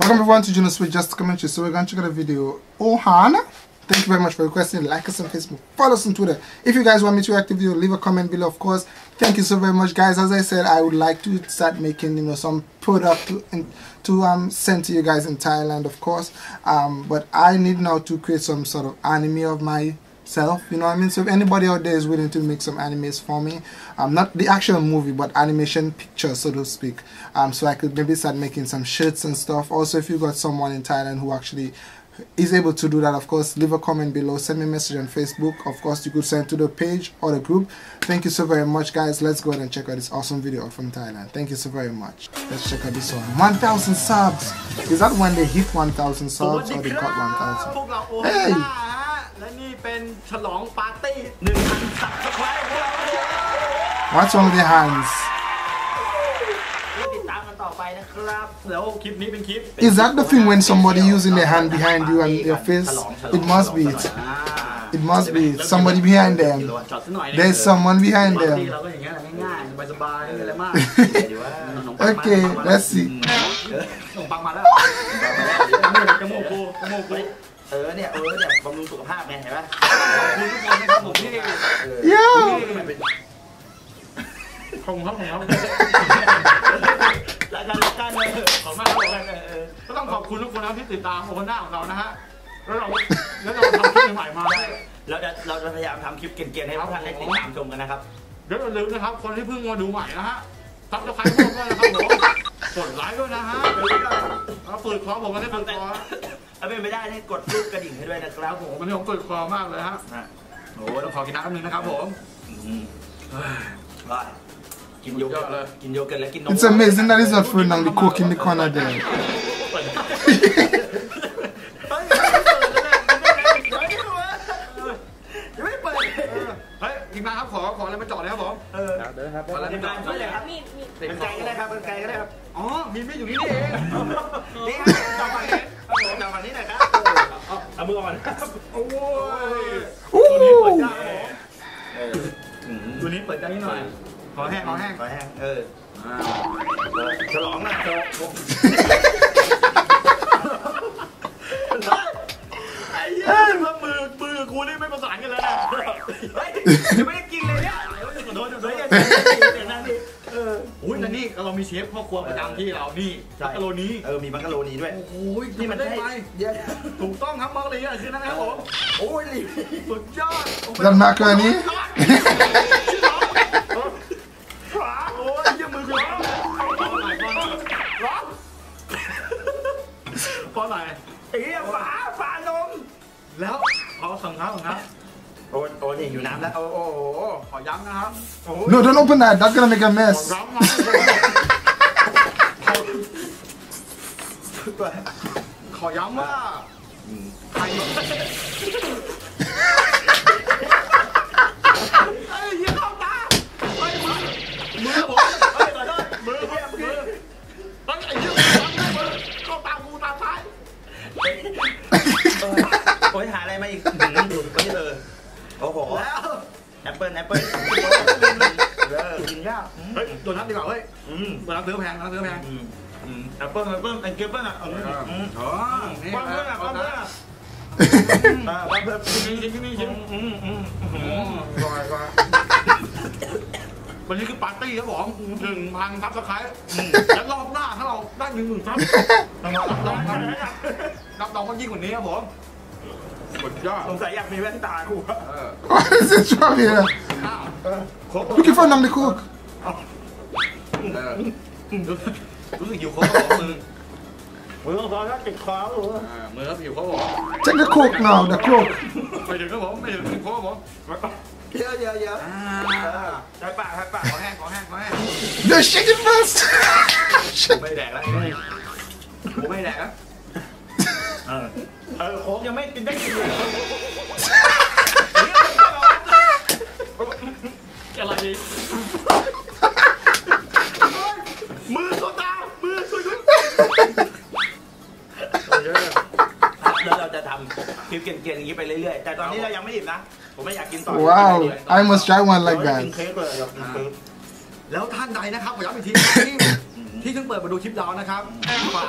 Welcome everyone to Juno Switch Just Commentary. So we're going to check out a video. Ohana, thank you very much for requesting. Like us on Facebook, follow us on Twitter. If you guys want me to react to video, leave a comment below, of course. Thank you so very much, guys. As I said, I would like to start making, you know, some product to send to you guys in Thailand, of course. But I need now to create some sort of anime of myself, you know what I mean? So if anybody out there is willing to make some animes for me, not the actual movie but animation picture, so to speak, so I could maybe start making some shirts and stuff. Also, if you got someone in Thailand who actually is able to do that, of course, leave a comment below, send me a message on Facebook. Of course, you could send to the page or the group. Thank you so very much, guys. Let's go ahead and check out this awesome video from Thailand. Thank you so very much. Let's check out this one. 1,000 subs. Is that when they hit 1,000 subs or they got 1,000? Hey! What's on the hands? Is that the thing when somebody using their hand behind you and their face? It must be it. It must be it. Somebody behind them. There's someone behind them. Okay, let's see. Yeah. It's amazing that it's not throwing on the coke in the corner there. No, don't open that. That's gonna make a mess. What is this from here? Looking for Namdi Cook. Take the coke now, the coke. No, shake it first. Wow, I must try one like that. ที่เพิ่งเปิดมาดูคลิปเรานะครับฝาก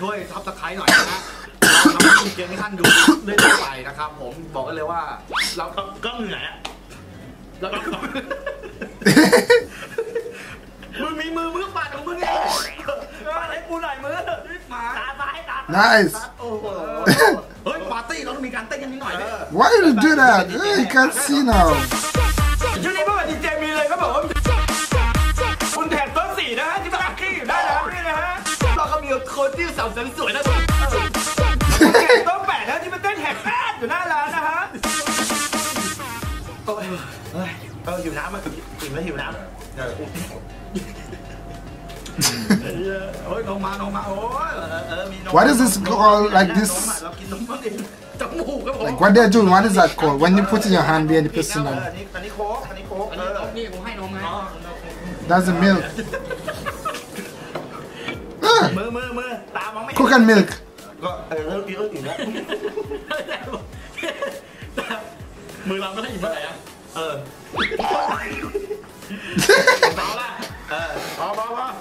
ช่วยซับสไครบ์หน่อยนะเราทำเกมให้ท่านดูเรื่อยๆไปนะครับผมบอกกันเลยว่าเราก็เหนื่อยอะแล้วก็มึงมีมือมึงก็ปาดของมึงเองปาดให้กูหน่อยมือตาซ้ายตาขวา Nice โอ้โหเฮ้ยปาร์ตี้เราต้องมีการเต้นกันนิดหน่อยดิ Why you do that? You can't see now ยูนิเวอร์ดีเจมีเลยเขาบอกว่าคุณแถมต้นสีนะฮะที่มาขี้อยู่ได้แล้วนี่นะฮะเราก็มีโคตรที่สาวสวยนะต้นแปดนะที่มาเต้นแหกแปดอยู่หน้าร้านนะฮะโอ้ยเออหิวน้ำมากินแล้วหิวน้ำโอ้ยลงมาโอ้ยมีนม What is this called like this? Like what they're doing? What is that called? When you put in your hand behind the person? That's the milk. Coconut milk. ก็เริ่มกินแล้วมือเราไม่ได้หยิบเมื่อไหร่อะเอาละ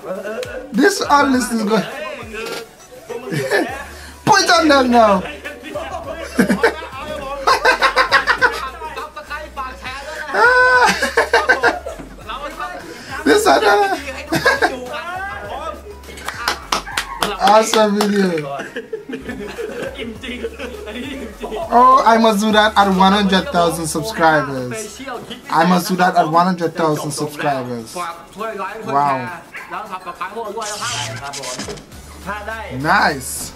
This honest is good. Point on them now. นี่สัตว์นะ Awesome video. Oh, I must do that at 100,000 subscribers. I must do that at 100,000 subscribers. Wow. Nice.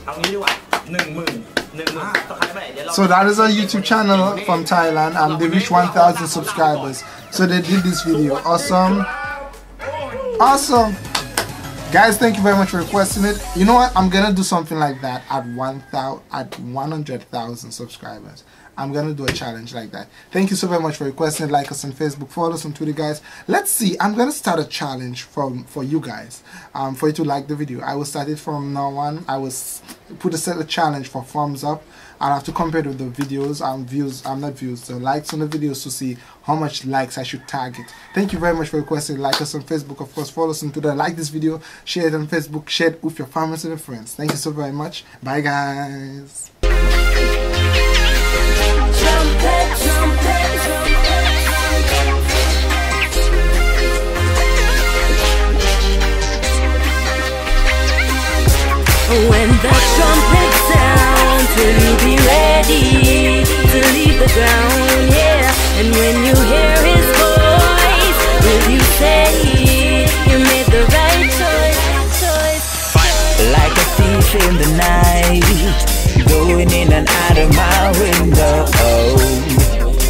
So that is a YouTube channel from Thailand, and they reached 1,000 subscribers. So they did this video. Awesome. Awesome. Guys, thank you very much for requesting it. You know what? I'm gonna do something like that at 100,000 subscribers. I'm gonna do a challenge like that. Thank you so very much for requesting it. Like us on Facebook, follow us on Twitter, guys. Let's see. I'm gonna start a challenge for you guys. For you to like the video. I will start it from now on. I will put a set of challenge for thumbs up. I'll have to compare it with the videos and views. The likes on the videos to see how much likes I should target. Thank you very much for requesting. Like us on Facebook, of course. Follow us on Twitter. Like this video. Share it on Facebook. Share it with your families and your friends. Thank you so very much. Bye, guys. When the trumpet sounds, will you be ready to leave the ground? Yeah, and when you hear his voice, will you say you made the right choice? Like a thief in the night, going in and out of my window.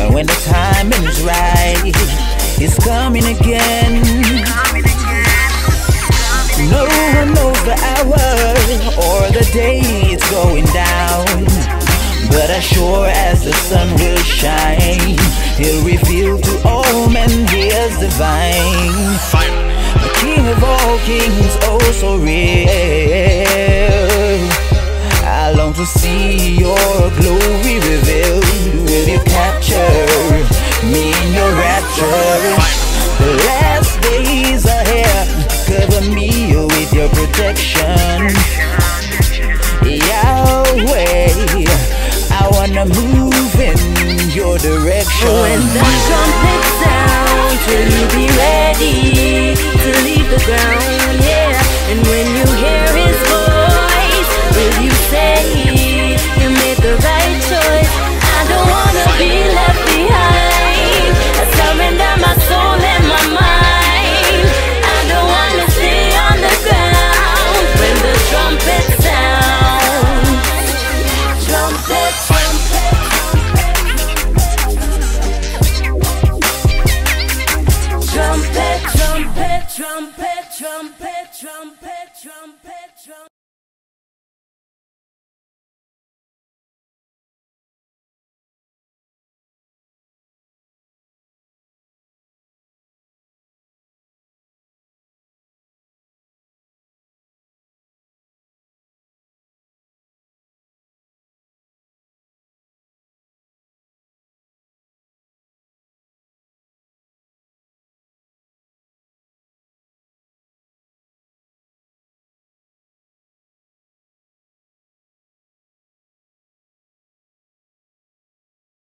And when the timing is right, it's coming again. No one knows the hour or the day it's going down, but as sure as the sun will shine, he'll reveal to all men he is divine. The King of all kings, oh so real.